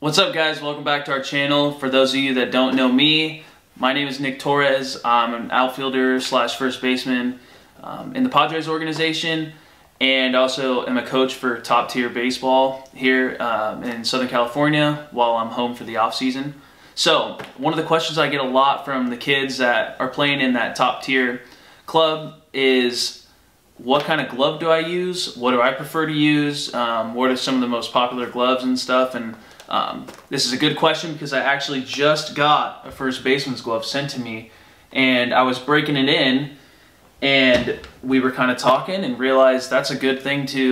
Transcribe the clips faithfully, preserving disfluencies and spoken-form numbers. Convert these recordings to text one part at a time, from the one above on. What's up, guys? Welcome back to our channel. For those of you that don't know me, my name is Nick Torres. I'm an outfielder slash first baseman um, in the Padres organization, and also am a coach for top tier baseball here um, in Southern California while I'm home for the off season. So one of the questions I get a lot from the kids that are playing in that top tier club is, what kind of glove do I use? What do I prefer to use? Um, what are some of the most popular gloves and stuff? And Um, this is a good question because I actually just got a first baseman's glove sent to me, and I was breaking it in and we were kind of talking and realized that's a good thing to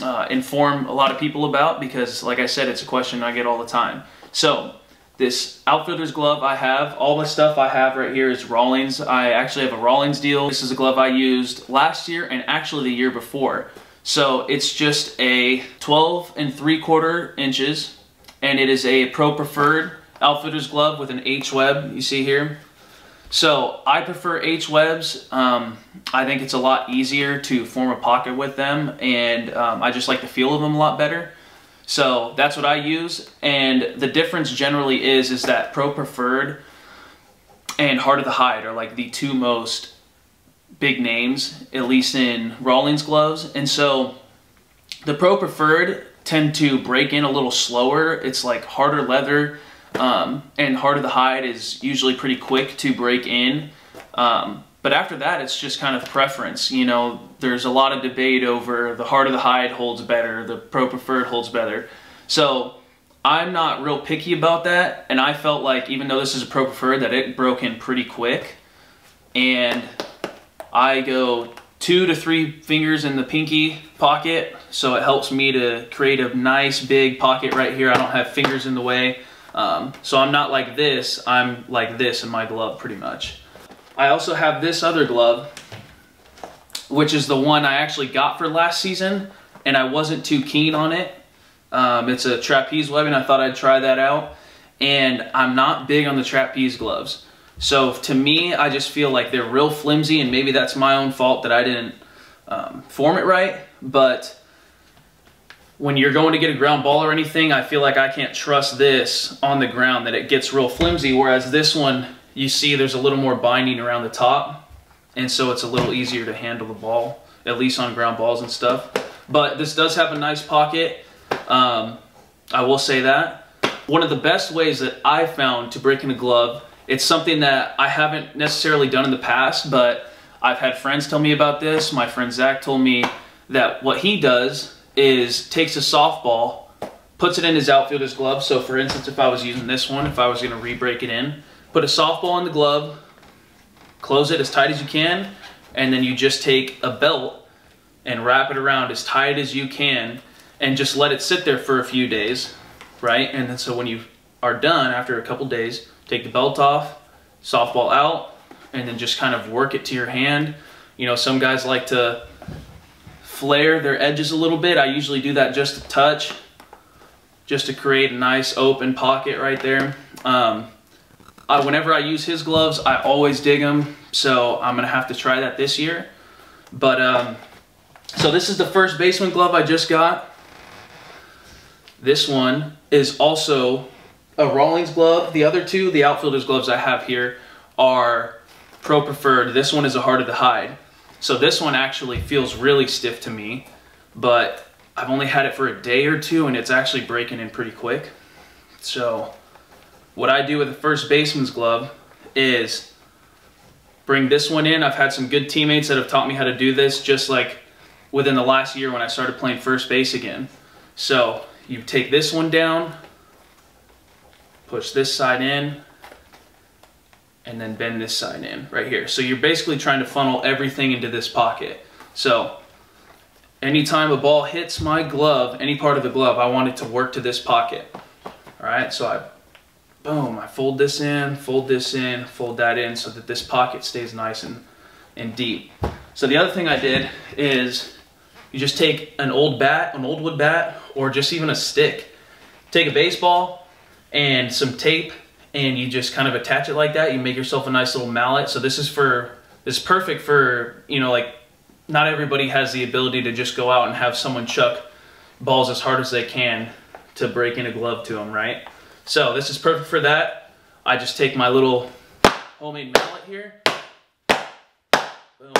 uh, inform a lot of people about, because like I said, it's a question I get all the time. So this outfielder's glove I have, all the stuff I have right here is Rawlings. I actually have a Rawlings deal. This is a glove I used last year and actually the year before. So it's just a twelve and three quarter inches. And it is a Pro Preferred outfielder's glove with an H-Web, you see here. So I prefer H-Webs. Um, I think it's a lot easier to form a pocket with them, and um, I just like the feel of them a lot better. So that's what I use. And the difference generally is, is that Pro Preferred and Heart of the Hide are like the two most big names, at least in Rawlings gloves. And so the Pro Preferred tend to break in a little slower. It's like harder leather, um, and Heart of the Hide is usually pretty quick to break in. Um, but after that, it's just kind of preference. You know, there's a lot of debate over the Heart of the Hide holds better, the Pro Preferred holds better. So I'm not real picky about that. And I felt like, even though this is a Pro Preferred, that it broke in pretty quick. And I go two to three fingers in the pinky pocket, so it helps me to create a nice big pocket right here. I don't have fingers in the way, um, so I'm not like this, I'm like this in my glove pretty much. I also have this other glove, which is the one I actually got for last season, and I wasn't too keen on it. Um, it's a Trapeze Web, and I thought I'd try that out, and I'm not big on the trapeze gloves. So to me, I just feel like they're real flimsy, and maybe that's my own fault that I didn't um, form it right. But when you're going to get a ground ball or anything, I feel like I can't trust this on the ground, that it gets real flimsy. Whereas this one, you see there's a little more binding around the top, and so it's a little easier to handle the ball, at least on ground balls and stuff. But this does have a nice pocket, um, I will say that. One of the best ways that I found to break in a glove, it's something that I haven't necessarily done in the past, but I've had friends tell me about this. My friend Zach told me that what he does is takes a softball, puts it in his outfielder's glove. So for instance, if I was using this one, if I was gonna re-break it in, put a softball in the glove, close it as tight as you can, and then you just take a belt and wrap it around as tight as you can and just let it sit there for a few days, right? And then so when you are done after a couple days, take the belt off, softball out, and then just kind of work it to your hand. You know, some guys like to flare their edges a little bit. I usually do that just a touch, just to create a nice open pocket right there. Um, I, whenever I use his gloves, I always dig them, so I'm gonna have to try that this year. But, um, so this is the first baseman glove I just got. This one is also a Rawlings glove. The other two, the outfielder's gloves I have here, are Pro Preferred. This one is a Heart of the Hide. So this one actually feels really stiff to me, but I've only had it for a day or two and it's actually breaking in pretty quick. So what I do with the first baseman's glove is bring this one in. I've had some good teammates that have taught me how to do this, just like within the last year when I started playing first base again. So you take this one down, push this side in, and then bend this side in right here. So you're basically trying to funnel everything into this pocket. So anytime a ball hits my glove, any part of the glove, I want it to work to this pocket. All right, so I, boom, I fold this in, fold this in, fold that in, so that this pocket stays nice and, and deep. So the other thing I did is you just take an old bat, an old wood bat, or just even a stick. Take a baseball and some tape, and you just kind of attach it like that. You make yourself a nice little mallet. So this is for, this is perfect for, you know, like not everybody has the ability to just go out and have someone chuck balls as hard as they can to break in a glove to them, right? So this is perfect for that. I just take my little homemade mallet here. Boom.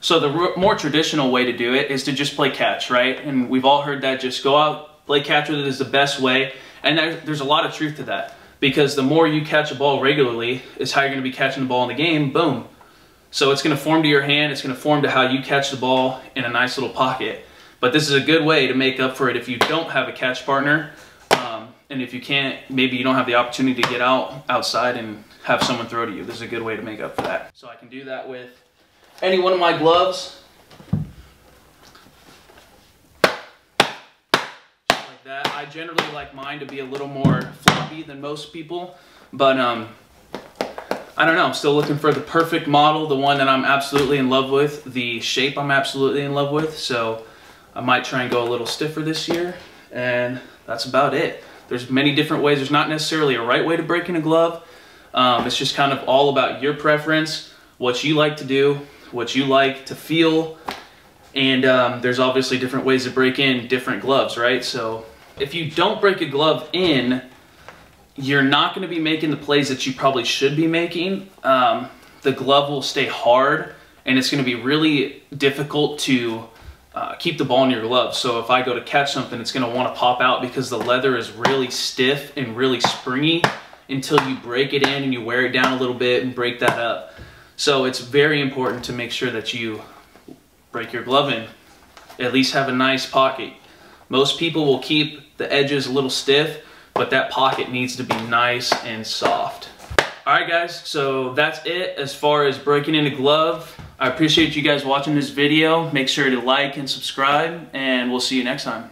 So the more traditional way to do it is to just play catch, right? And we've all heard that, just go out, play catch with it is the best way. And there's a lot of truth to that, because the more you catch a ball regularly is how you're going to be catching the ball in the game, boom. So it's going to form to your hand, it's going to form to how you catch the ball in a nice little pocket. But this is a good way to make up for it if you don't have a catch partner. Um, and if you can't, maybe you don't have the opportunity to get out outside and have someone throw to you. This is a good way to make up for that. So I can do that with any one of my gloves, just like that. I generally like mine to be a little more floppy than most people, but um, I don't know, I'm still looking for the perfect model, the one that I'm absolutely in love with, the shape I'm absolutely in love with, so I might try and go a little stiffer this year, and that's about it. There's many different ways. There's not necessarily a right way to break in a glove. Um, it's just kind of all about your preference, what you like to do, what you like to feel, and um, there's obviously different ways to break in different gloves, right? So if you don't break a glove in, you're not going to be making the plays that you probably should be making. Um, the glove will stay hard, and it's going to be really difficult to uh, keep the ball in your glove. So if I go to catch something, it's going to want to pop out because the leather is really stiff and really springy until you break it in and you wear it down a little bit and break that up. So it's very important to make sure that you break your glove in, at least have a nice pocket. Most people will keep the edges a little stiff, but that pocket needs to be nice and soft. All right guys, so that's it as far as breaking in a glove. I appreciate you guys watching this video. Make sure to like and subscribe, and we'll see you next time.